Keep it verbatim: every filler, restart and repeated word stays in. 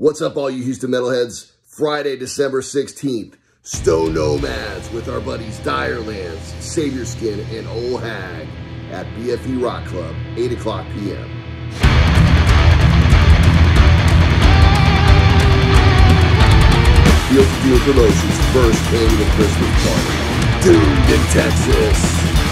What's up, all you Houston metalheads? Friday, December sixteenth, Stone Nomads with our buddies Direlands, Savior Skin, and Ol' Hag at B F E Rock Club, eight o'clock p m Field to Field Promotions' first annual Christmas party, Doomed in Texas.